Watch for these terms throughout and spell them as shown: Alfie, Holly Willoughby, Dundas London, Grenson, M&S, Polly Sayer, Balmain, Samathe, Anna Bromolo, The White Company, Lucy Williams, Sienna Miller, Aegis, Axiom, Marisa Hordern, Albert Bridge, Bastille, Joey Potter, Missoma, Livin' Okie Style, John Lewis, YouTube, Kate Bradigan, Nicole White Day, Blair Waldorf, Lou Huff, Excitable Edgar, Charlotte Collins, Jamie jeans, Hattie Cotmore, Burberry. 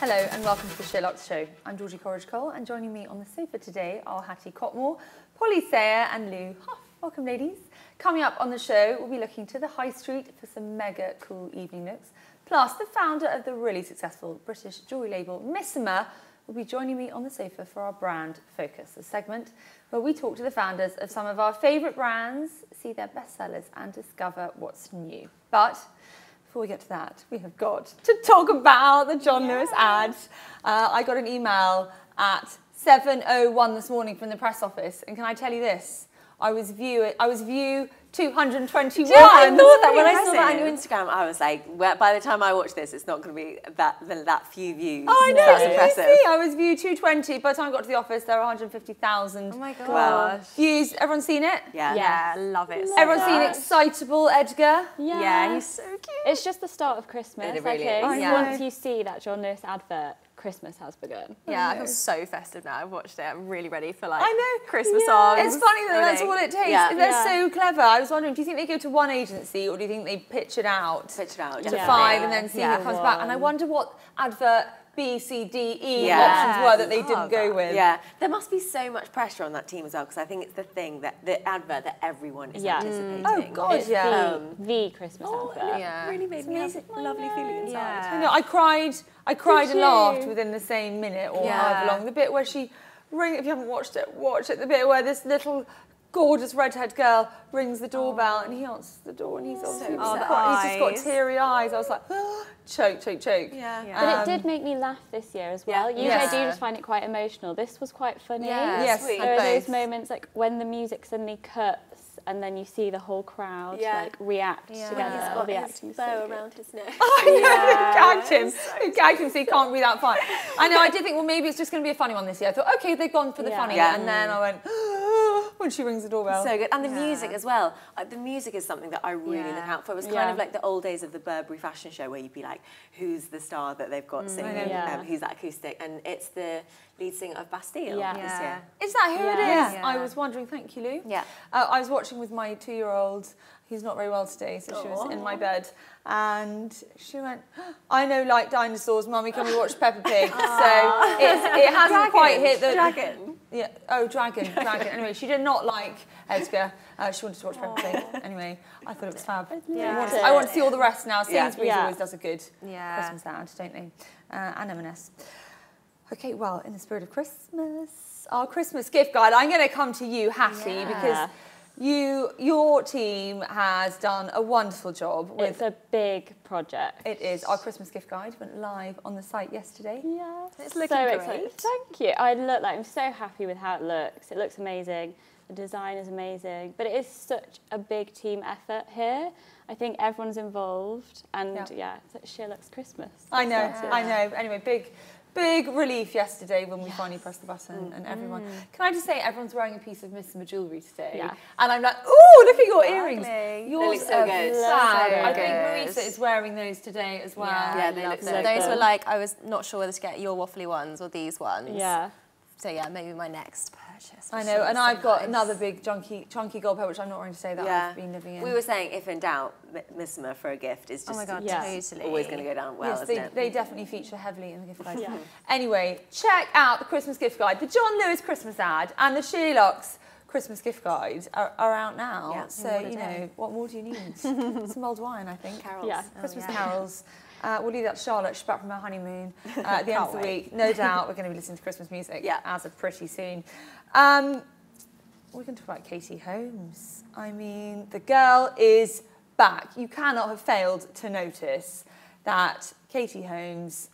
Hello and welcome to the SheerLuxe Show. I'm Georgie Courage Cole, and joining me on the sofa today are Hattie Cotmore, Polly Sayer and Lou Huff. Welcome, ladies. Coming up on the show, we'll be looking to the high street for some mega cool evening looks. Plus, the founder of the really successful British jewellery label Missoma will be joining me on the sofa for our Brand Focus, a segment where we talk to the founders of some of our favourite brands, see their bestsellers and discover what's new. But before we get to that, we have got to talk about the John Lewis ad. I got an email at 7:01 this morning from the press office, and can I tell you this? I was view 221. Yeah, I thought that when I saw that on your Instagram, I was like, well, by the time I watch this, it's not going to be that few views. Oh, I know. That's impressive. You see? I was view 220. By the time I got to the office, there were 150,000. Oh my gosh. Wow. Views. Everyone seen it? Yeah. Yeah, love it. Everyone seen Excitable Edgar? Yeah. Yeah, he's so cute. It's just the start of Christmas. It really is. Once you see that John Lewis advert, Christmas has begun. Yeah, I feel so festive now. I've watched it. I'm really ready for Christmas songs. It's funny that that's all it takes. Yeah. They're so clever. I was wondering, do you think they go to one agency or do you think they pitch it out? Pitch it out. To five and then see who comes back. And I wonder what advert B, C, D, E options were that they didn't go with. Yeah, there must be so much pressure on that team as well, because I think it's the thing, that the advert that everyone is anticipating. Oh God, it's the Christmas advert. It really made me have a lovely feeling inside. Yeah. I know, I cried and laughed within the same minute or however long. The bit where she if you haven't watched it, watch it. The bit where this little gorgeous redhead girl rings the doorbell and he answers the door and he's obviously he's just got teary eyes. I was like, choke. Yeah. But it did make me laugh this year as well. Usually I do just find it quite emotional. This was quite funny. Yes. There are those moments like when the music suddenly cuts and then you see the whole crowd like react together. He's got his bow around his neck. I know, they gagged him so he can't breathe out fine. I know, I did think, well, maybe it's just going to be a funny one this year. I thought, okay, they've gone for the funny one. And then I went, when she rings the doorbell. So good. And the music as well. The music is something that I really look out for. It was kind of like the old days of the Burberry fashion show where you'd be like, who's the star that they've got singing? Who's that acoustic? And it's the lead singer of Bastille this year. Is that who it is? Yeah. I was wondering, thank you, Lou. Yeah. I was watching with my 2-year-old. He's not very well today, so she was in my bed. And she went, I know, like dinosaurs, Mummy, can we watch Peppa Pig? So it hasn't quite hit the... Dragon? Yeah. Oh, Dragon. Anyway, she did not like Edgar. She wanted to watch Peppa Pig. Anyway, I thought it was fab. I want to see all the rest now. Sainsbury's always does a good Christmas ad, don't they? And M&S. Okay, well, in the spirit of Christmas, our Christmas gift guide, I'm going to come to you, Hattie, because... Your team has done a wonderful job. It's a big project. It is. Our Christmas gift guide went live on the site yesterday. Yes. It's looking great. Exciting. Thank you. I'm so happy with how it looks. It looks amazing. The design is amazing. But it is such a big team effort here. I think everyone's involved. And it's like SheerLuxe Christmas. I know. Anyway, big relief yesterday when we finally pressed the button and everyone... Can I just say, everyone's wearing a piece of Missoma jewellery today. Yeah. And I'm like, ooh, look at your earrings. Yours look so good. I think Marisa is wearing those today as well. Yeah, they look so good. Those were like, I was not sure whether to get your waffly ones or these ones. Yeah. So yeah, maybe my next purchase. I know, and I've got another big chunky gold pair, which I'm not going to say that I've been living in. We were saying, if in doubt, Missoma for a gift is just totally always going to go down well, isn't it? They definitely feature heavily in the gift guide. Anyway, check out the Christmas gift guide. The John Lewis Christmas ad and the SheerLuxe Christmas gift guide are out now. Yeah, so, you know, what more do you need? Some old wine, I think. Carols. Yeah. Christmas carols. We'll leave that to Charlotte. She's back from her honeymoon at the end of the week. No doubt we're going to be listening to Christmas music as of pretty soon. We're going to talk about Katie Holmes. I mean, the girl is back. You cannot have failed to notice that Katie Holmes,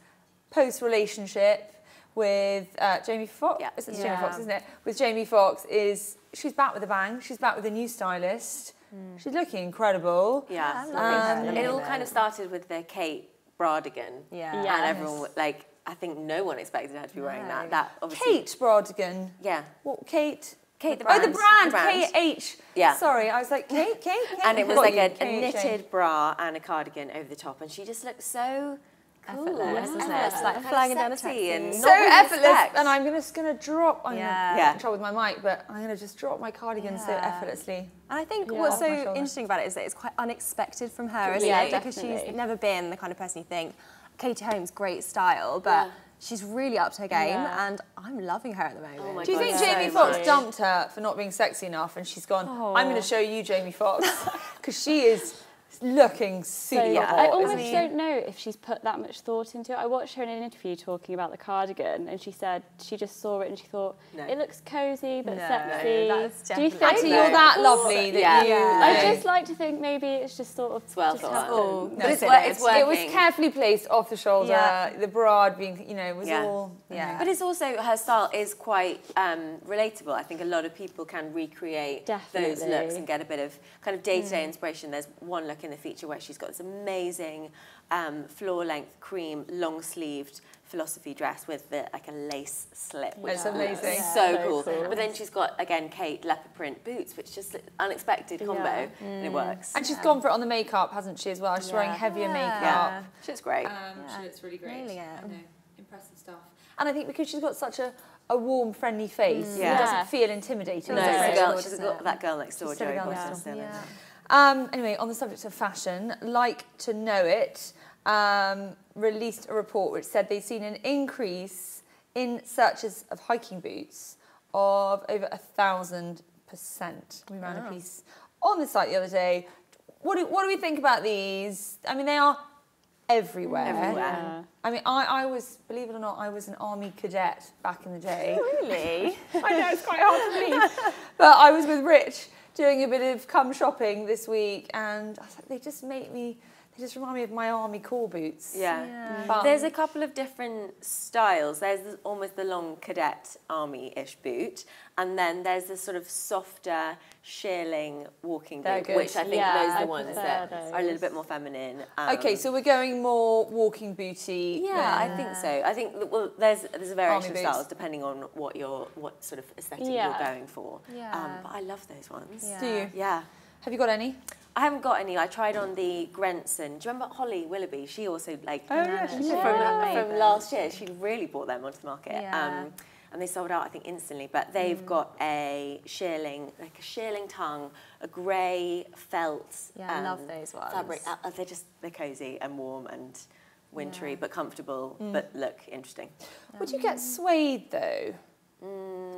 post-relationship with Jamie Foxx, Jamie Foxx, isn't it? With Jamie Foxx, she's back with a bang. She's back with a new stylist. She's looking incredible. Yeah. It all kind of started with the Kate Bradigan. Yeah. Yes. And everyone, like, I think no one expected her to be wearing that. That obviously. Kate Brodigan. Yeah. What, Kate? Kate, the brand. Oh, the brand. K-H. Yeah. Sorry, I was like, Kate. And it was like a knitted bra and a cardigan over the top. And she just looked so... Cool. Effortless, isn't it? Like flying down the sea and so effortless. And I'm just going to drop. I'm in trouble with my mic, but I'm going to just drop my cardigan so effortlessly. And I think what's so interesting about it is that it's quite unexpected from her, isn't it? Because she's never been the kind of person you think, Katie Holmes, great style, but she's really upped her game, and I'm loving her at the moment. Oh my God, do you think Jamie Foxx dumped her for not being sexy enough, and she's gone, I'm going to show you Jamie Foxx, because she is looking super hot. I almost don't know if she's put that much thought into it. I watched her in an interview talking about the cardigan, and she said she just saw it and she thought, it looks cosy but sexy. Do you think you're that lovely? That you I just like to think maybe it's just sort of... It's well thought. No, but it's working. It was carefully placed off the shoulder, the bra being, you know, was all... Yeah. But it's also, her style is quite relatable. I think a lot of people can recreate those looks and get a bit of kind of day-to-day inspiration. There's one look in the feature where she's got this amazing floor-length cream, long-sleeved philosophy dress with the, like a lace slip. It's amazing. Yeah, so cool. Cool. But then she's got, again, Kate leopard print boots, which just unexpected combo, and it works. And she's gone for it on the makeup, hasn't she, as well? She's wearing heavier makeup. She looks great. She looks really great. Really, I know. Impressive stuff. And I think because she's got such a warm, friendly face, she doesn't feel intimidated. No, she's got that girl next door, Joey Potter. Anyway, on the subject of fashion, Like to Know It released a report which said they'd seen an increase in searches of hiking boots of over 1,000%. We ran a piece on the site the other day. What do we think about these? I mean, they are everywhere. I mean, I was, believe it or not, I was an army cadet back in the day. Really? I know, it's quite hard to believe. But I was with Rich, doing a bit of cum shopping this week, and I was like, they just remind me of my army core boots. There's a couple of different styles. There's almost the long cadet army-ish boot, and then there's the sort of softer shearling walking boot, which I think those are the ones that are a little bit more feminine. Okay, so we're going more walking booty. I think so. I think there's a variation of styles depending on what sort of aesthetic you're going for. But I love those ones. Do you? Yeah. Have you got any? I haven't got any. I tried on the Grenson. Do you remember Holly Willoughby? She also, like, from last year, she really brought them onto the market. And they sold out, I think, instantly. But they've got a shearling tongue, a grey felt. I love those ones. Fabric. They're cosy and warm and wintry, but comfortable, but look interesting. Would you get suede, though?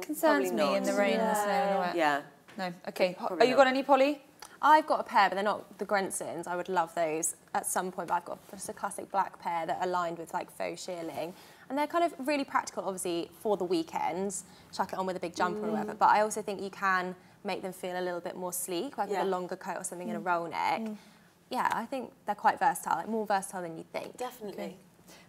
Concerns me in the rain and the snow and all that. No. Okay. Have you got any, Polly? I've got a pair, but they're not the Grensons. I would love those at some point, but I've got just a classic black pair that are lined with like faux shearling. And they're kind of really practical, obviously, for the weekends. Chuck it on with a big jumper or whatever. But I also think you can make them feel a little bit more sleek, like with a longer coat or something in a roll neck. Yeah, I think they're quite versatile, like more versatile than you'd think. Definitely. Okay.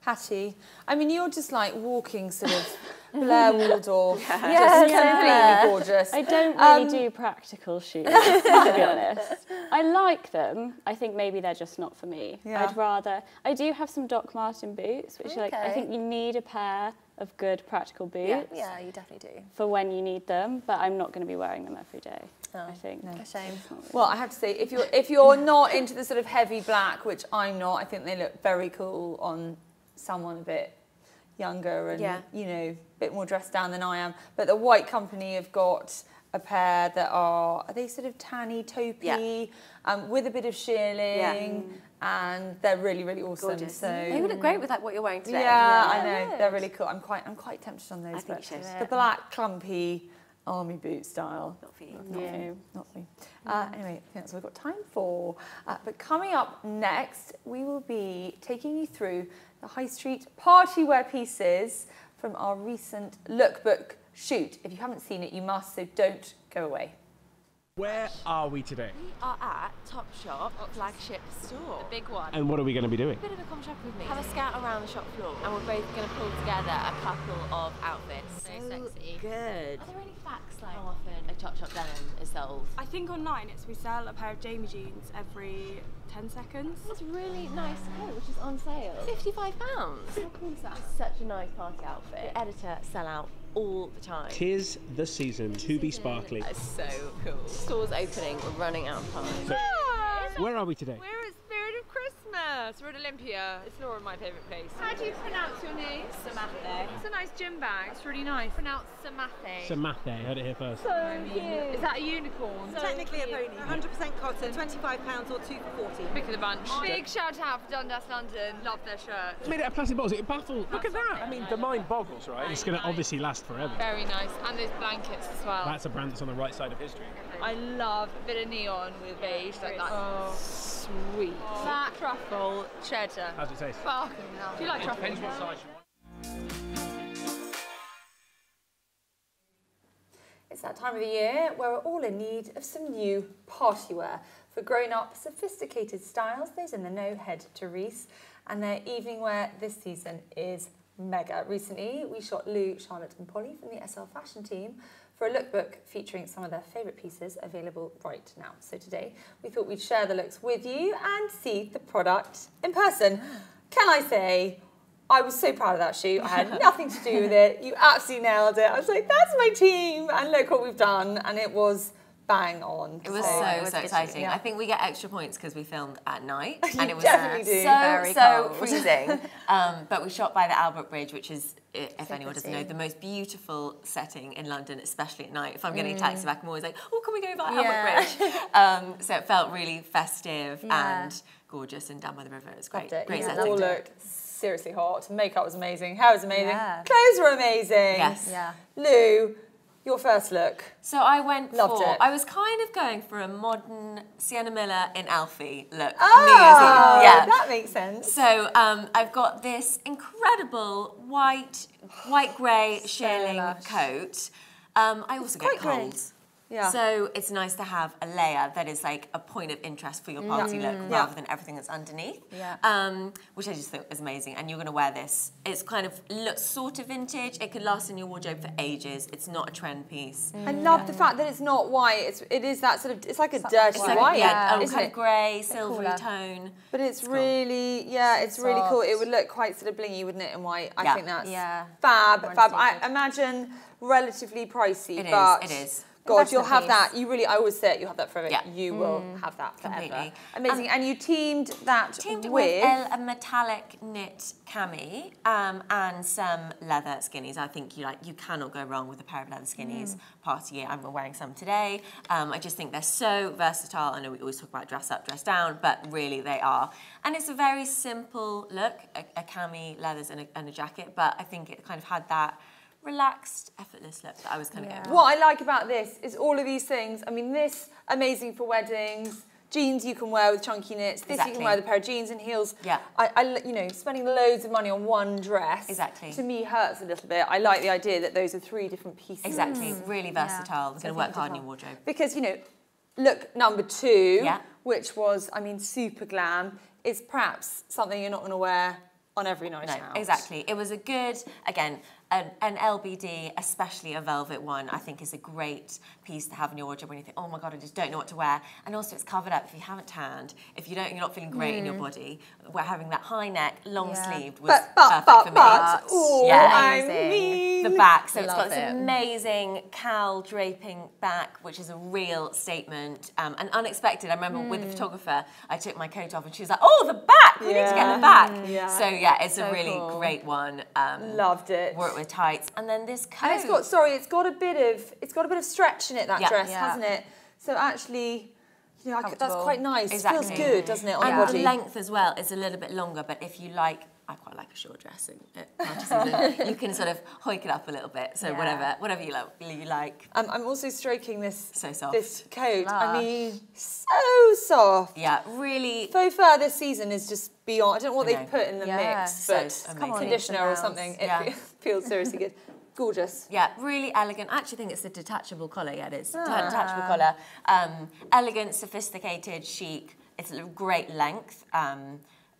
Hattie, I mean, you're just like walking sort of Blair Waldorf, just completely gorgeous. I don't really do practical shoes, to be honest. I like them. I think maybe they're just not for me. I'd rather... I do have some Doc Marten boots, which are like, I think you need a pair of good practical boots. Yeah, you definitely do. For when you need them, but I'm not going to be wearing them every day, I think. No. A shame. Well, I have to say, if you're not into the sort of heavy black, which I'm not, I think they look very cool on someone a bit younger and, you know, a bit more dressed down than I am. But the White Company have got a pair that are they sort of tanny, taupey, with a bit of shearling, and they're really, really awesome. Gorgeous. So they would look great with like what you're wearing today. I know, they're really cool. I'm quite tempted on those. I think you should. The black clumpy army boot style. Not for you. Not for me. Anyway, I think that's all we've got time for. But coming up next, we will be taking you through the high street party wear pieces from our recent lookbook shoot. If you haven't seen it, you must, so don't go away. Where are we today? We are at Topshop, flagship store. The big one. And what are we going to be doing? A bit of a come shop with me. Have a scout around the shop floor, and we're both going to pull together a couple of outfits. So sexy. Good. Are there any facts like how often a Topshop denim is sold? I think online we sell a pair of Jamie jeans every 10 seconds. It's a really nice coat, which is on sale. £55. How cool is that? Such a nice party outfit. The editor sell out all the time. 'Tis the season to be sparkly. That's so cool. Store's opening, we're running out of time. So, where are we today? We're at Spirit of Christmas. nurse. We're at Olympia. It's Laura, my favourite place. How do you pronounce your name? Samathe. It's a nice gym bag. It's really nice. Pronounced Samathe. Samathe. Heard it here first. So cute. Is that a unicorn? So technically cute. A pony. 100% cotton. £25 or 2 for 40. Pick of the bunch. Big shout out for Dundas London. Love their shirt. It's made out of plastic bottles. It baffles. Look at that. I mean, the mind boggles, right? It's going to obviously last forever. Very nice. And those blankets as well. That's a brand that's on the right side of history. I love a bit of neon with beige like that. Oh, sweet. That truffle cheddar. How's it taste? Fucking love. Do you like truffle? Depends what size you want. It's that time of the year where we're all in need of some new party wear. For grown-up, sophisticated styles, those in the know head to Reiss, and their evening wear this season is mega. Recently, we shot Lou, Charlotte and Polly from the SL Fashion team for a lookbook featuring some of their favourite pieces available right now. So today, we thought we'd share the looks with you and see the product in person. Can I say, I was so proud of that shoot. I had nothing to do with it. You absolutely nailed it. I was like, that's my team, and look what we've done. And it was bang on. It was so exciting. Yeah. I think we get extra points because we filmed at night, and it was so freezing. But we shot by the Albert Bridge, which is, if anyone doesn't know, the most beautiful setting in London, especially at night. If I'm getting a taxi back, I'm always like, oh, can we go by Albert Bridge? So it felt really festive and gorgeous, and down by the river. It was great. Great setting. All looked seriously hot. Makeup was amazing. Hair was amazing. Clothes were amazing. Yes. Yeah. Lou, your first look. So I went I was kind of going for a modern Sienna Miller in Alfie look. Oh, that makes sense. So I've got this incredible white grey shearling coat. I also get colds. Yeah. So it's nice to have a layer that is like a point of interest for your party look rather than everything that's underneath, which I just think is amazing. And you're going to wear this. It's kind of looks sort of vintage. It could last in your wardrobe for ages. It's not a trend piece. I love the fact that it's not white. It is that sort of, it's like a dirty white. Yeah, kind of grey, silvery tone. But it's really, it's really cool. It would look quite sort of blingy, wouldn't it, in white? I think that's fab. I imagine relatively pricey. It is. God, you'll have that. You really, I always say it, you'll have that forever. Yeah. You will have that forever. Completely. Amazing. And you teamed it with a metallic knit cami and some leather skinnies. I think you cannot go wrong with a pair of leather skinnies. Party year, I'm wearing some today. I just think they're so versatile. I know we always talk about dress up, dress down, but really they are. And it's a very simple look, a cami, leathers and a jacket, but I think it kind of had that relaxed, effortless look that I was kind of going. What I like about this is all of these things. I mean, this, amazing for weddings. Jeans you can wear with chunky knits. This you can wear with a pair of jeans and heels. Yeah. You know, spending loads of money on one dress to me hurts a little bit. I like the idea that those are three different pieces. Exactly, really versatile. It's going to work hard in your wardrobe. Because, you know, look number two, which was, I mean, super glam, is perhaps something you're not going to wear on every night out. Exactly. It was a good, again, an LBD, especially a velvet one, I think is a great piece to have in your wardrobe when you think, oh my God, I just don't know what to wear. And also it's covered up if you haven't tanned, if you don't, you're not feeling great in your body. We're having that high neck, long sleeved was perfect for me. I mean, the back, so it's got this amazing cowl draping back, which is a real statement and unexpected. I remember with the photographer, I took my coat off and she was like, oh, the back, we need to get the back. So yeah, it's so a really great one. Loved it. With tights, and then this coat. And it's got, it's got a bit of stretch in it. That dress, hasn't it? So actually, you know, that's quite nice. Exactly. It feels good, doesn't it? On the body. The length as well is a little bit longer, but if you like, I quite like a short dress. You can sort of hoik it up a little bit. So whatever you like. I'm also stroking this. So soft. This coat. Lush. I mean, so soft. Yeah, really. Faux fur this season is just beyond. I don't know what they've put in the mix, but conditioner or something. It feels seriously good. Gorgeous. Yeah, really elegant. I actually think it's a detachable collar. Yeah, it is. Detachable collar. Elegant, sophisticated, chic. It's a great length.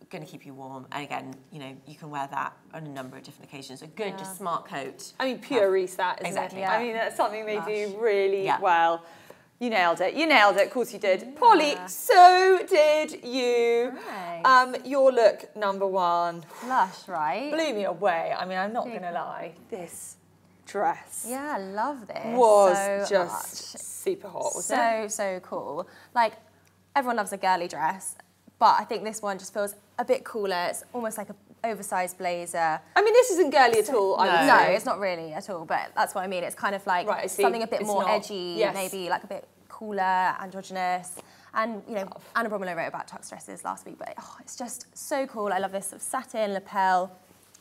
Going to keep you warm, and again, you know, you can wear that on a number of different occasions. A good, just smart coat. I mean, pure Reiss, that isn't it? Yeah. I mean, that's something they do really well. You nailed it. You nailed it. Of course you did. Polly, so did you. Right. Your look number one. Lush, right? Blew me away. I mean, I'm not going to lie. This dress. Yeah, I love this. Was so just super hot, wasn't it? So cool. Like, everyone loves a girly dress. But I think this one just feels a bit cooler. It's almost like a oversized blazer. I mean, this isn't girly at all. No, it's not really at all, but that's what I mean. It's kind of like something a bit more edgy, maybe like a bit cooler, androgynous. And, you know, Anna Bromolo wrote about tux dresses last week, but it's just so cool. I love this sort of satin lapel.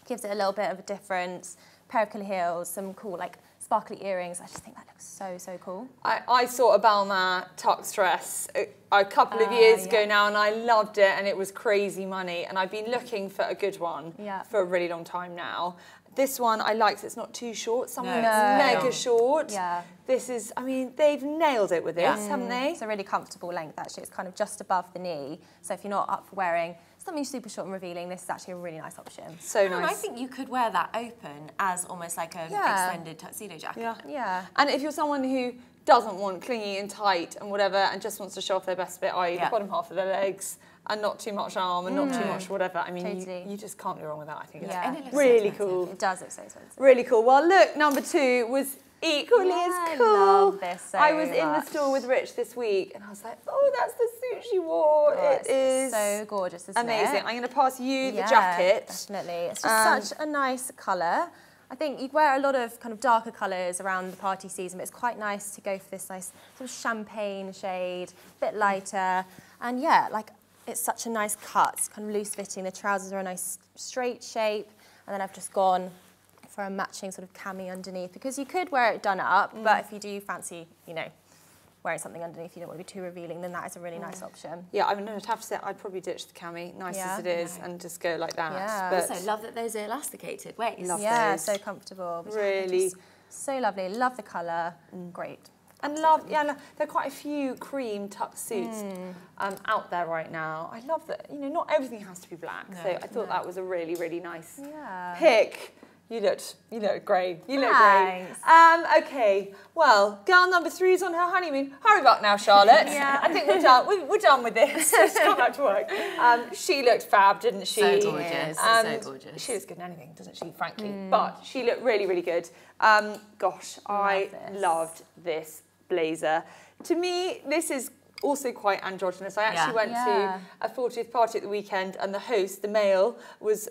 Gives it a little bit of a difference. Pair of killer heels, some cool, like, sparkly earrings. I just think that looks so, so cool. I saw a Balmain tux dress a couple of years ago now, and I loved it, and it was crazy money. And I've been looking for a good one for a really long time now. This one I liked. It's not too short. Some mega short. Yeah. This is, I mean, they've nailed it with this, haven't they? It's a really comfortable length, actually. It's kind of just above the knee. So if you're not up for wearing something super short and revealing, this is actually a really nice option. So nice. And I think you could wear that open as almost like an extended tuxedo jacket. Yeah. And if you're someone who doesn't want clingy and tight and whatever and just wants to show off their best bit, i.e. the bottom half of their legs, and not too much arm and not too much whatever. I mean, you just can't go wrong with that, I think. Yeah. And it looks really cool. It does look so expensive. Really cool. Well, look, number two was equally as cool. I love this so much. I was in the store with Rich this week, and I was like, oh, that's the suit she wore. Oh, it is so gorgeous, isn't amazing. It? Amazing. I'm going to pass you the jacket. Definitely. It's just such a nice colour. I think you wear a lot of kind of darker colours around the party season, but it's quite nice to go for this nice sort of champagne shade, a bit lighter, and like. It's such a nice cut, it's kind of loose-fitting. The trousers are a nice straight shape, and then I've just gone for a matching sort of cami underneath, because you could wear it done up, but if you do fancy, you know, wearing something underneath, you don't want to be too revealing, then that is a really nice option. Yeah, I mean, I'd have to say, I'd probably ditch the cami, nice as it is, and just go like that. Yeah. But also, love that those are elasticated waists. Love those. So comfortable. Really. So lovely, love the colour, great. And love, there are quite a few cream tuck suits out there right now. I love that, you know, not everything has to be black. No, so I thought that was a really, really nice pick. You looked great. You look great. Okay, well, girl number three is on her honeymoon. Hurry up now, Charlotte. I think we're done. We're done with this. Let's go back to work. She looked fab, didn't she? So gorgeous. So gorgeous. She looks good in anything, doesn't she? Frankly, but she looked really, really good. Gosh, I loved this blazer. To me, this is also quite androgynous. I actually went to a 40th party at the weekend, and the host, the male, was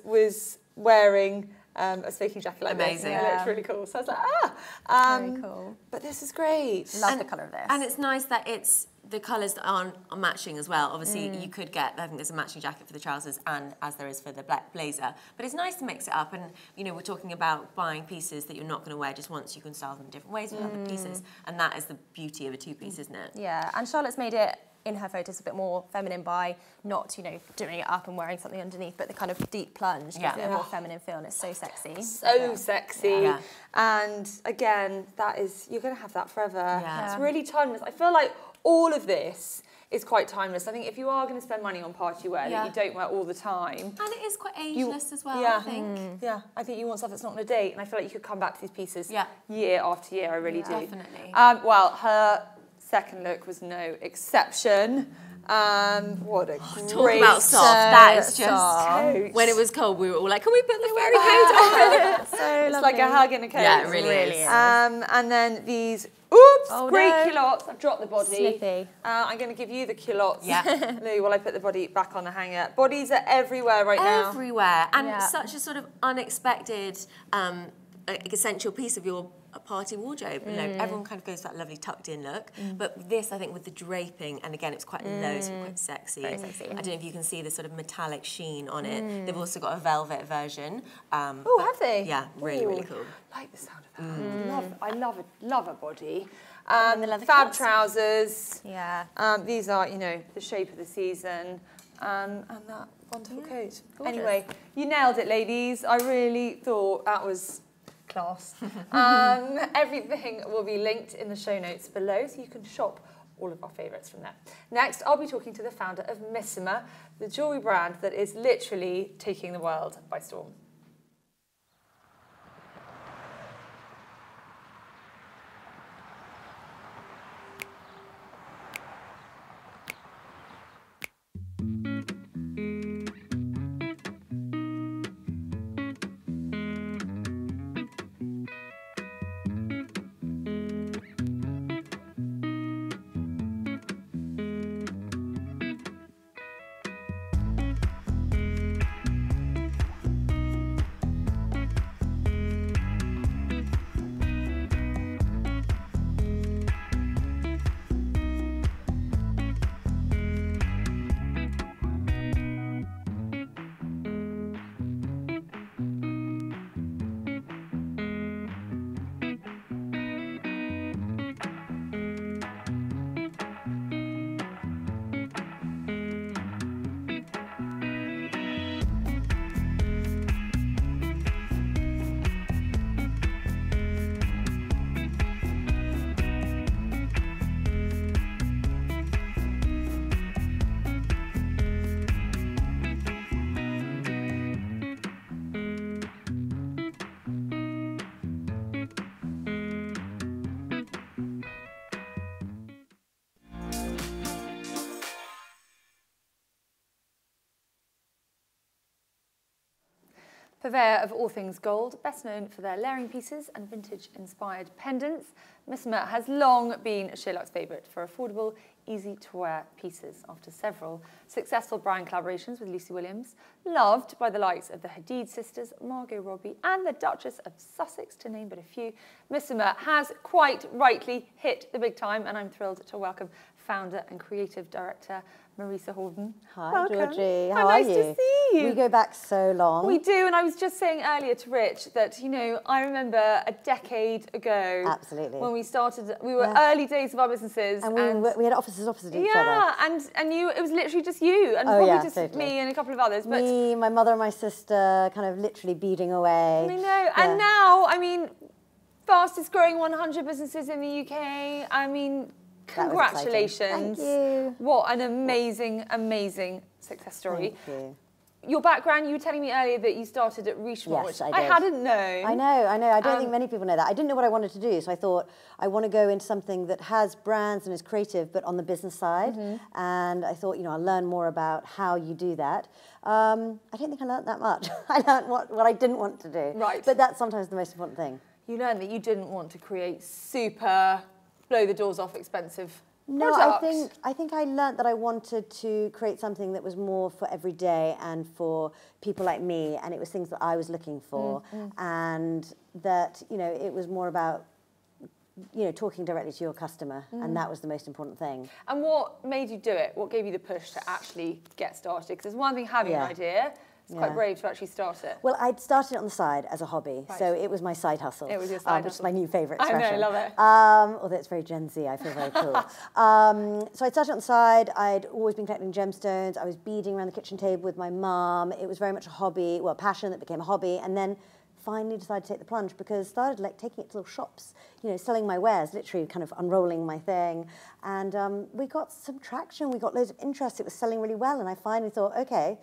wearing a smoking jacket like this. And it looked really cool. So I was like, very cool. But this is great. Love the colour of this. And it's nice that it's the colours that aren't matching as well. Obviously, you could get, I think there's a matching jacket for the trousers and as there is for the black blazer. But it's nice to mix it up. And, you know, we're talking about buying pieces that you're not going to wear just once. You can style them in different ways with other pieces. And that is the beauty of a two-piece, isn't it? Yeah, and Charlotte's made it in her photos a bit more feminine by not, you know, doing it up and wearing something underneath, but the kind of deep plunge gives it a more feminine feel, and it's so sexy. So sexy. Yeah. And again, that is, you're going to have that forever. Yeah. It's really timeless. I feel like all of this is quite timeless. I think if you are going to spend money on party wear that you don't wear all the time. And it is quite ageless as well, I think. Yeah, I think you want stuff that's not on a date, and I feel like you could come back to these pieces year after year, I really do. Definitely. Well, her second look was no exception. What a talk about soft. That is just coat. When it was cold, we were all like, "Can we put the fairy coat on?" It's like a hug in a coat. Yeah, it really is. And then these. Oops, culottes. I've dropped the body. Slippy. I'm going to give you the culottes, Lou, while I put the body back on the hanger. Bodies are everywhere right now. Everywhere, and such a sort of unexpected, essential piece of your party wardrobe. You know, everyone kind of goes for that lovely tucked in look, but this, I think, with the draping, and again, it's quite low, so quite sexy. Very sexy. I don't know if you can see the sort of metallic sheen on it. They've also got a velvet version. Oh, have they? Yeah, really, really cool. I like the sound of that. I love a body. The fab trousers. Yeah. These are, you know, the shape of the season, and that wonderful coat. Gorgeous. Anyway, you nailed it, ladies. I really thought that was class. Everything will be linked in the show notes below, so you can shop all of our favourites from there. Next, I'll be talking to the founder of Missoma, the jewellery brand that is literally taking the world by storm. Purveyor of all things gold, best known for their layering pieces and vintage-inspired pendants, Missoma has long been a SheerLuxe favourite for affordable, easy-to-wear pieces after several successful brand collaborations with Lucy Williams, loved by the likes of the Hadid sisters, Margot Robbie and the Duchess of Sussex, to name but a few. Missoma has quite rightly hit the big time, and I'm thrilled to welcome founder and creative director Marisa Hordern. Hi, welcome. Georgie. How are you? Nice to see you. We go back so long. We do, and I was just saying earlier to Rich that, you know, I remember a decade ago. Absolutely. When we started, we were early days of our businesses. And we had offices opposite each other. Yeah, and you, it was literally just you, and probably just me and a couple of others. But me, my mother and my sister, kind of literally beading away. I know, and now, I mean, fastest growing 100 businesses in the UK, I mean, congratulations. Thank you. What an amazing, amazing success story. Thank you. Your background, you were telling me earlier that you started at Richemont, yes, which I hadn't known. I know. I don't think many people know that. I didn't know what I wanted to do, so I thought I want to go into something that has brands and is creative, but on the business side. And I thought, you know, I'll learn more about how you do that. I don't think I learned that much. I learned what I didn't want to do. Right. But that's sometimes the most important thing. You learned that you didn't want to create super... blow the doors off expensive products. No, I think I learnt that I wanted to create something that was more for every day and for people like me, and it was things that I was looking for, and that, you know, it was more about, you know, talking directly to your customer, and that was the most important thing. And what made you do it? What gave you the push to actually get started? Because there's one thing having an idea. It's quite brave to actually start it. Well, I'd started it on the side as a hobby, so it was my side hustle. It was your side hustle. Which is my new favourite expression. I know, I love it. Although it's very Gen Z, I feel very cool. So I'd started on the side. I'd always been collecting gemstones. I was beading around the kitchen table with my mum. It was very much a hobby, well, passion that became a hobby, and then finally decided to take the plunge because started like taking it to little shops, you know, selling my wares, literally kind of unrolling my thing. And we got some traction. We got loads of interest. It was selling really well, and I finally thought, okay,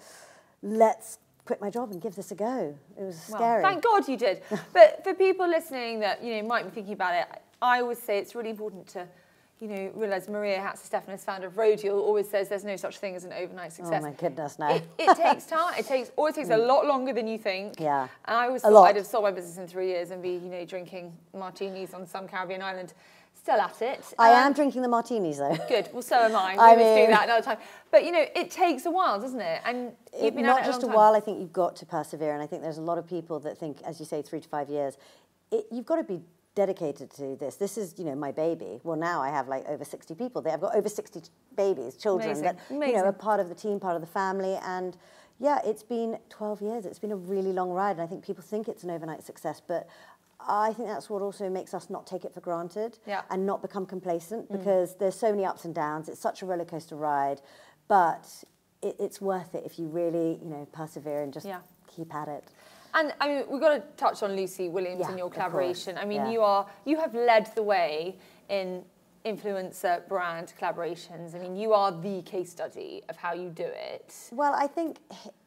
let's quit my job and give this a go. It was scary. Thank God you did. But for people listening that, you know, might be thinking about it, I always say it's really important to, you know, realise Maria Hatzis-Stefanos, founder of Rhodial, always says there's no such thing as an overnight success. Oh my goodness, no. It takes time. It takes always takes a lot longer than you think. Yeah. And I always thought I'd have sold my business in 3 years and be, you know, drinking martinis on some Caribbean island. Still at it. I am drinking the martinis, though. Good. Well, so am I. We'll do that another time. But, you know, it takes a while, doesn't it? And you've been at it a long time. Not just a while. I think you've got to persevere. And I think there's a lot of people that think, as you say, 3 to 5 years. You've got to be dedicated to this. This is, you know, my baby. Well, now I have, like, over 60 people. I've got over 60 babies, children. Amazing. That, you know, are part of the team, part of the family. And, yeah, it's been 12 years. It's been a really long ride. And I think people think it's an overnight success, but I think that's what also makes us not take it for granted and not become complacent, because there's so many ups and downs. It's such a roller coaster ride, but it's worth it if you really, you know, persevere and just keep at it. And I mean, we've got to touch on Lucy Williams and your collaboration. I mean, you have led the way in influencer brand collaborations. I mean, you are the case study of how you do it. Well, I think,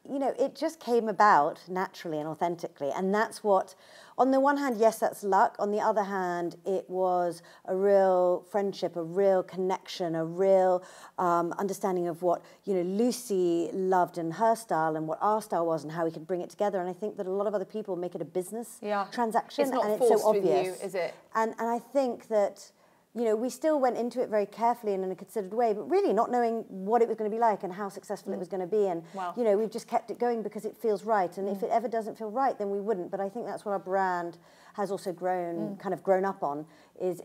you know, it just came about naturally and authentically, and that's what, on the one hand, yes, that's luck. On the other hand, it was a real friendship, a real connection, a real understanding of what, you know, Lucy loved and her style and what our style was and how we could bring it together. And I think that a lot of other people make it a business transaction. It's not and forced it's so obvious. With you, is it? And I think that, you know, we still went into it very carefully and in a considered way, but really not knowing what it was going to be like and how successful it was going to be. And, you know, we've just kept it going because it feels right. And if it ever doesn't feel right, then we wouldn't. But I think that's what our brand has also grown, kind of grown up on, is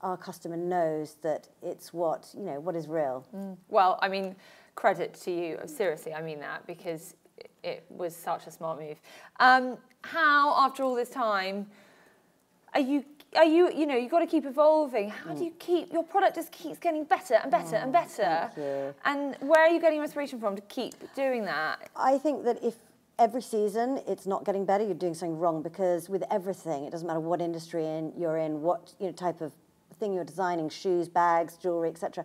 our customer knows that it's what, you know, what is real. Well, I mean, credit to you. Seriously, I mean that, because it was such a smart move. How, after all this time, you know, you've got to keep evolving. How do you keep, your product just keeps getting better and better and better. Thank you. And where are you getting inspiration from to keep doing that? I think that if every season it's not getting better, you're doing something wrong, because with everything, it doesn't matter what industry you're in, what, you know, type of thing you're designing, shoes, bags, jewellery, etc.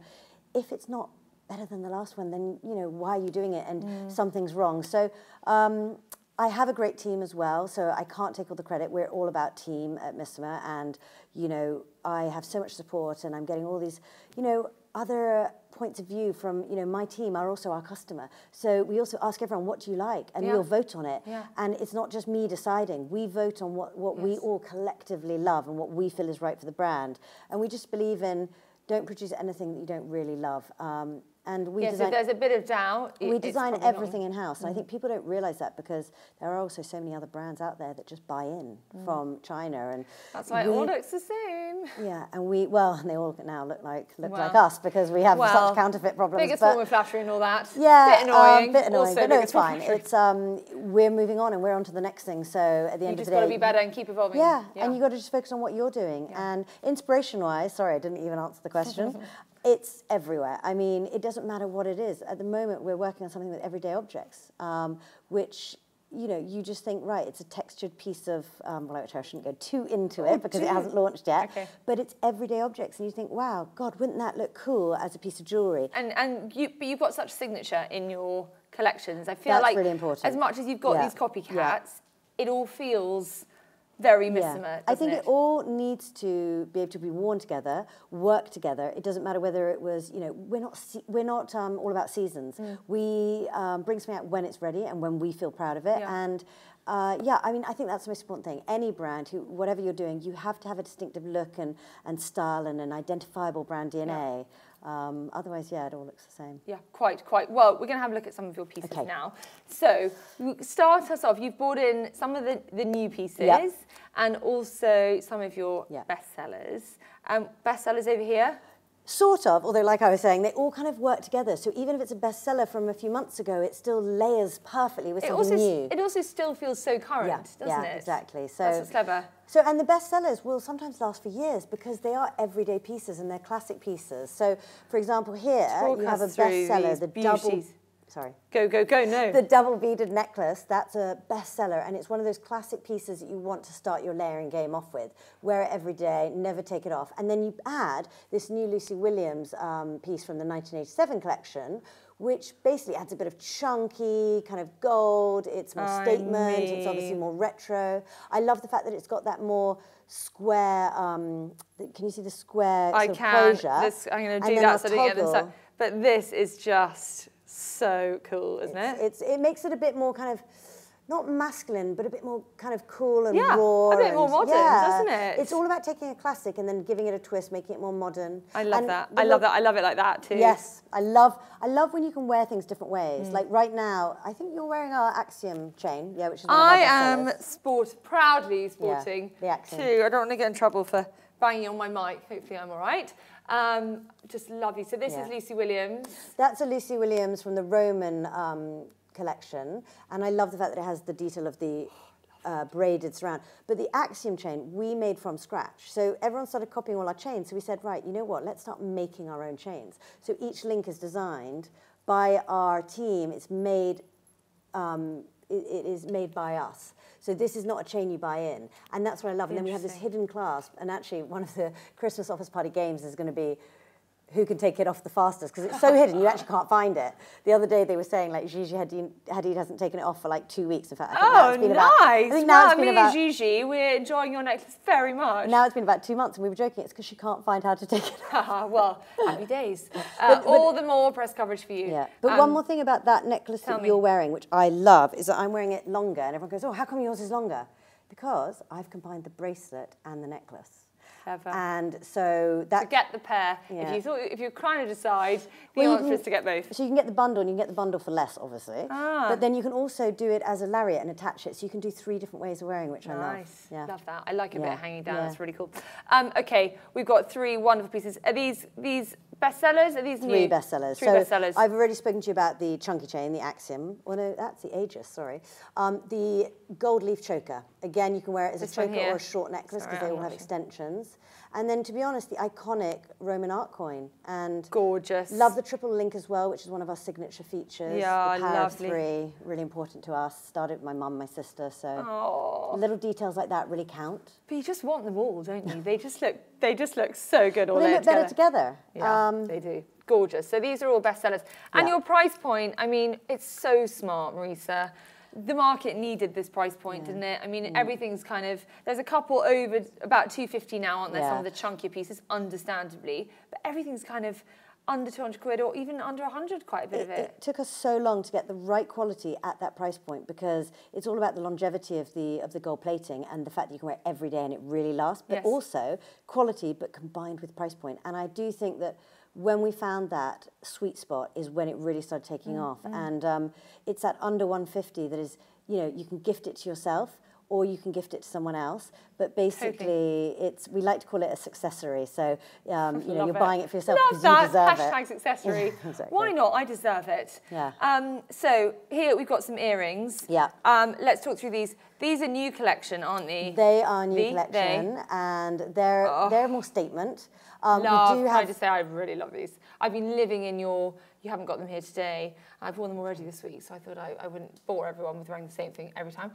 If it's not better than the last one, then, you know, why are you doing it? And something's wrong. So, I have a great team as well, so I can't take all the credit. We're all about team at Missoma, and, you know, I have so much support, and I'm getting all these, you know, other points of view from, you know, my team are also our customer. So we also ask everyone, what do you like? And we'll vote on it. Yeah. And it's not just me deciding. We vote on what we all collectively love and what we feel is right for the brand. And we just believe in, don't produce anything that you don't really love. And we design, so there's a bit of doubt. We design everything in-house. And I think people don't realise that because there are also so many other brands out there that just buy in from China. And that's why it all looks the same. Yeah, and we, well, and they all now look like us because we have such counterfeit problems. Biggest form of flattery and all that. Yeah, bit annoying. But no, it's fine. It's, we're moving on and we're on to the next thing. So at the end of the day... You've just got to be better and keep evolving. Yeah, and you've got to just focus on what you're doing. Yeah. And inspiration-wise, sorry, I didn't even answer the question. It's everywhere. I mean, it doesn't matter what it is. At the moment, we're working on something with everyday objects, which, you know, you just think, right, it's a textured piece of, well, I shouldn't go too into it because it hasn't launched yet, but it's everyday objects. And you think, wow, God, wouldn't that look cool as a piece of jewellery? And you, but you've got such signature in your collections. I feel like really important. As much as you've got these copycats, it all feels... very Missoma, I think it all needs to be able to be worn together, work together. It doesn't matter whether it was, you know, we're not all about seasons. We bring something out when it's ready and when we feel proud of it. And yeah, I mean, I think that's the most important thing. Any brand, whatever you're doing, you have to have a distinctive look and style and an identifiable brand DNA. Otherwise, it all looks the same. Yeah, quite. Well, we're going to have a look at some of your pieces now. So, start us off. You've brought in some of the new pieces and also some of your bestsellers. Bestsellers over here? Sort of, although like I was saying, they all kind of work together. So even if it's a bestseller from a few months ago, it still layers perfectly with something new. It also still feels so current, doesn't it? Yeah, exactly. So that's what's clever. So, and the bestsellers will sometimes last for years because they are everyday pieces and they're classic pieces. So, for example, here you have a bestseller, the double... Sorry. Go, no. The double beaded necklace, that's a bestseller, and it's one of those classic pieces that you want to start your layering game off with. Wear it every day, never take it off. And then you add this new Lucy Williams piece from the 1987 collection, which basically adds a bit of chunky kind of gold. It's more statement. It's obviously more retro. I love the fact that it's got that more square, can you see the square closure? This, I'm going to do that so I don't get inside. But this is just... so cool, isn't it? It makes it a bit more kind of, not masculine, but a bit more kind of cool and raw. Yeah, a bit more modern, doesn't it? It's all about taking a classic and then giving it a twist, making it more modern. I love that. I love that. I love it like that too. Yes, I love when you can wear things different ways. Like right now, I think you're wearing our Axiom chain, which is one of our bestsellers. I am proudly sporting the Axiom too. I don't want to get in trouble for banging on my mic. Hopefully, I'm all right. Just lovely. So this is Lucy Williams. That's a Lucy Williams from the Roman collection, and I love the fact that it has the detail of the braided surround. But the Axiom chain we made from scratch. So everyone started copying all our chains. So we said, right, you know what? Let's start making our own chains. So each link is designed by our team. It's made. It is made by us. So this is not a chain you buy in. And that's what I love. And then we have this hidden clasp. And actually, one of the Christmas office party games is going to be who can take it off the fastest, because it's so hidden, you actually can't find it. The other day, they were saying, like, Gigi Hadid hasn't taken it off for, like, 2 weeks. In fact, I think now it's been about... Oh, nice! I think now it's been about... Gigi, we're enjoying your necklace very much. Now it's been about 2 months, and we were joking, it's because she can't find how to take it off. Well, happy days. But all the more press coverage for you. Yeah. But one more thing about that necklace that you're wearing, which I love, is that I'm wearing it longer, and everyone goes, oh, how come yours is longer? Because I've combined the bracelet and the necklace. Clever. And so that... So get the pair. Yeah. If you're trying to decide, the answer is to get both. So you can get the bundle, and you can get the bundle for less, obviously. But then you can also do it as a lariat and attach it. So you can do 3 different ways of wearing, which I love. Nice. Yeah. Love that. I like a bit hanging down. Yeah. That's really cool. Okay, we've got 3 wonderful pieces. Are these bestsellers? Are these new? 3 bestsellers. 3 bestsellers. I've already spoken to you about the chunky chain, the Axiom. Well, no, that's the Aegis, sorry. The gold leaf choker. Again, you can wear it as a choker or a short necklace because they all have extensions. And then, to be honest, the iconic Roman art coin. And gorgeous. Love the triple link as well, which is one of our signature features. Yeah, the power of 3, really important to us. Started with my mum, my sister, so little details like that really count. But you just want them all, don't you? They just look so good all together. They look better together. Yeah, they do. Gorgeous. So these are all bestsellers. And your price point, I mean, it's so smart, Marisa. The market needed this price point, didn't it? I mean, everything's kind of... There's a couple over about 250 now, aren't there? Some of the chunkier pieces, understandably. But everything's kind of... under 200 quid or even under 100 quite a bit of it. It took us so long to get the right quality at that price point because it's all about the longevity of the gold plating and the fact that you can wear it every day and it really lasts, but yes. also quality but combined with price point. And I do think that when we found that sweet spot is when it really started taking off. And it's that under 150 that is, you know, you can gift it to yourself or you can gift it to someone else, but basically it's, we like to call it a successory. So you know, you're buying it for yourself because you deserve it. Hashtag successory. Exactly. Why not? I deserve it. Yeah. So here we've got some earrings. Yeah. Let's talk through these. These are new collection, aren't they? They are new collection, and they're more statement. Love. We do have... Can I just say I really love these. I've been living in your. You haven't got them here today. I've worn them already this week, so I thought I wouldn't bore everyone with wearing the same thing every time.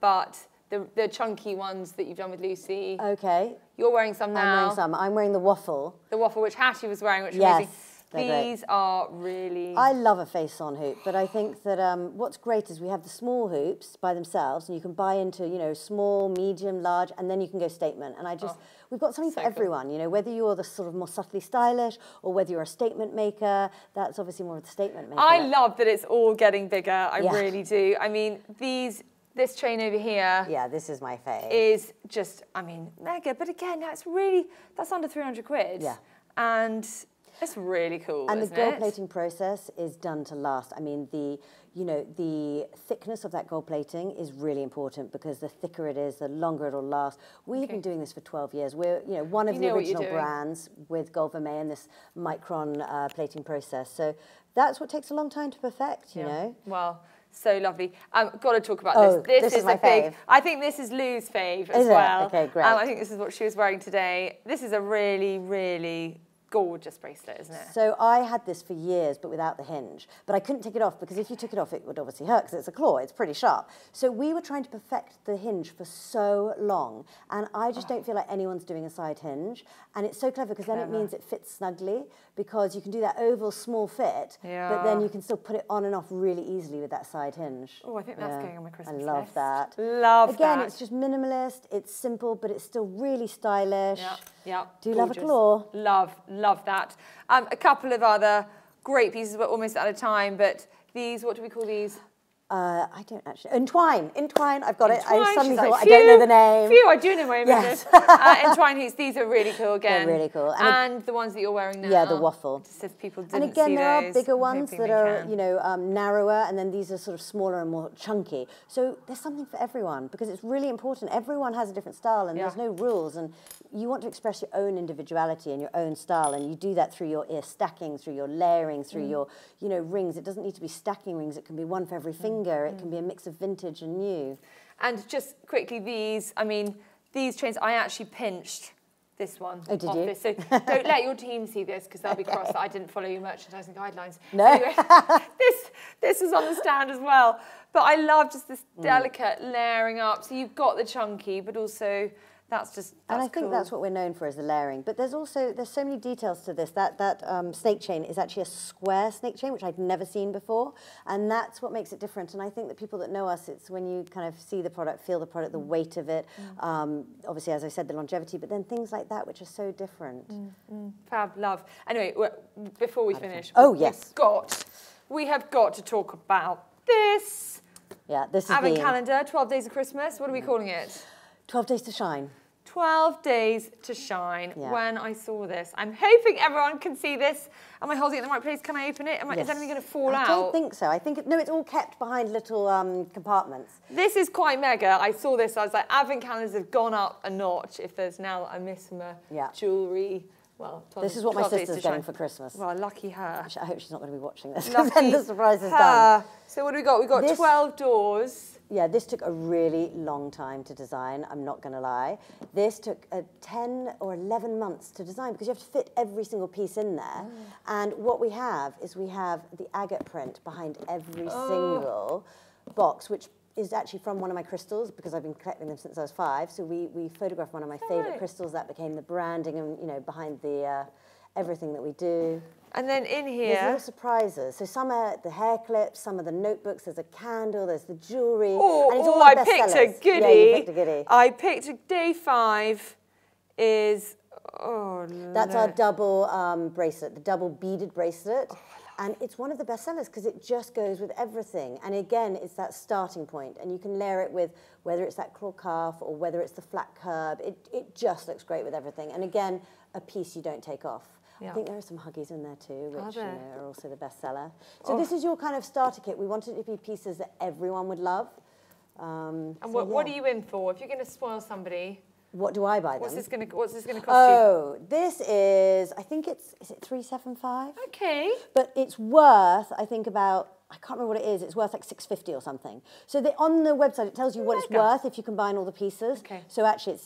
But the chunky ones that you've done with Lucy. Okay. You're wearing some now. I'm wearing some. I'm wearing the waffle. The waffle, which Hattie was wearing, which was amazing. These are really... I love a face-on hoop, but I think that what's great is we have the small hoops by themselves, and you can buy into, you know, small, medium, large, and then you can go statement. And I just... Oh. We've got something for everyone, you know, whether you're the sort of more subtly stylish or whether you're a statement maker, that's obviously more of the statement maker. I love that it's all getting bigger, I really do. I mean, this chain over here. Yeah, this is my fave. Is just, I mean, mega, but again, that's really, that's under 300 quid. Yeah. And... It's really cool, and the gold plating process is done to last. I mean, the thickness of that gold plating is really important because the thicker it is, the longer it'll last. We've been doing this for 12 years. We're one of the original brands with gold vermeil and this micron plating process. So that's what takes a long time to perfect. You know. Well. So lovely. Got to talk about this. This is my fave. I think this is Lou's fave as well. Okay, great. I think this is what she was wearing today. This is a really, really gorgeous bracelet, isn't it? So I had this for years, but without the hinge. But I couldn't take it off because if you took it off, it would obviously hurt because it's a claw. It's pretty sharp. So we were trying to perfect the hinge for so long, and I just don't feel like anyone's doing a side hinge. And it's so clever because then it means it fits snugly because you can do that oval small fit, but then you can still put it on and off really easily with that side hinge. Oh, I think that's going on my Christmas list. I love that. Love that. Again, it's just minimalist. It's simple, but it's still really stylish. Yeah. Yep. Do you love a claw? Love that. A couple of other great pieces. We're almost out of time, but these, what do we call these? I don't actually. Entwine. I've got Entwine. I suddenly thought, like, I don't know the name. I do know my images. Entwine hoops. These are really cool again. They're really cool. And the ones that you're wearing now. Yeah, the waffle. Just if people didn't see those. And again, there are bigger ones that are, narrower, and then these are sort of smaller and more chunky. So there's something for everyone because it's really important. Everyone has a different style, and there's no rules. And you want to express your own individuality and your own style, and you do that through your ear stacking, through your layering, through your, rings. It doesn't need to be stacking rings. It can be one for every finger. It can be a mix of vintage and new. And just quickly, these chains, I actually pinched this one. Oh, did you? So don't let your team see this because they'll be cross that I didn't follow your merchandising guidelines. No. Anyway, this was on the stand as well. But I love just this delicate layering up. So you've got the chunky, but also... And I think that's what we're known for is the layering. But there's so many details to this. That snake chain is actually a square snake chain, which I'd never seen before. And that's what makes it different. And I think that people that know us, it's when you kind of see the product, feel the product, the weight of it. Obviously, as I said, the longevity, but then things like that, which are so different. Fab, love. Anyway, before we finish, we have got to talk about this. Yeah, this is Advent calendar, 12 Days of Christmas. What are we calling it? 12 Days to Shine. 12 Days to Shine. Yeah. When I saw this, I'm hoping everyone can see this. Am I holding it in the right place? Can I open it? Is anything going to fall out? I don't think so. I think it's all kept behind little compartments. This is quite mega. I saw this. I was like, advent calendars have gone up a notch. If there's now a Missoma jewellery. Well, this is what my sister's getting for Christmas. Well, lucky her. I hope she's not going to be watching this. Then the surprise is done. So what do we got? We've got 12 doors. Yeah, this took a really long time to design, I'm not going to lie. This took 10 or 11 months to design because you have to fit every single piece in there. And what we have is the agate print behind every single box, which is actually from one of my crystals because I've been collecting them since I was 5. So we photographed one of my favourite crystals that became the branding and behind the everything that we do. And then in here... There's little surprises. So some are the hair clips, some are the notebooks, there's a candle, there's the jewellery. Oh, I picked a goodie. Yeah, you picked a goodie. I picked day 5 is... Oh, no. That's our double bracelet, the double beaded bracelet. Oh, and it's one of the best sellers because it just goes with everything. And again, it's that starting point. And you can layer it with whether it's that claw calf or whether it's the flat curb. It just looks great with everything. And again, a piece you don't take off. Yeah. I think there are some huggies in there too, which you know, are also the bestseller. So this is your kind of starter kit. We wanted it to be pieces that everyone would love. And what are you in for? If you're going to spoil somebody... What do I buy them? What's this going to cost you? Oh, this is, I think it's, is it $375? Okay. But it's worth, I think about, I can't remember what it is, it's worth like $650 or something. So on the website it tells you what it's worth if you combine all the pieces. Okay. So actually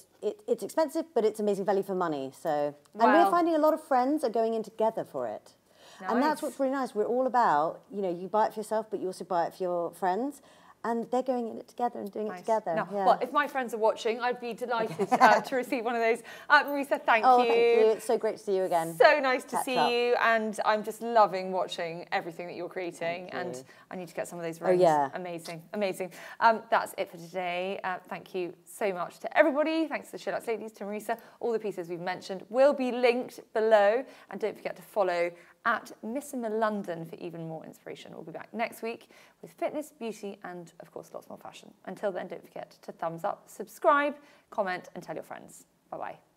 it's expensive, but it's amazing value for money. So and we're finding a lot of friends are going in together for it. Nice. And that's what's really nice. We're all about, you know, you buy it for yourself, but you also buy it for your friends. And they're going in it together and doing it together. No. Yeah. Well, if my friends are watching, I'd be delighted to receive one of those. Marisa, thank you. Thank you. It's so great to see you again. So nice to see you. And I'm just loving watching everything that you're creating. And I need to get some of those rings. Oh, yeah. Amazing, amazing. That's it for today. Thank you so much to everybody. Thanks to the SheerLuxe ladies, to Marisa. All the pieces we've mentioned will be linked below. And don't forget to follow at Missoma London for even more inspiration. We'll be back next week with fitness, beauty, and of course, lots more fashion. Until then, don't forget to thumbs up, subscribe, comment, and tell your friends. Bye-bye.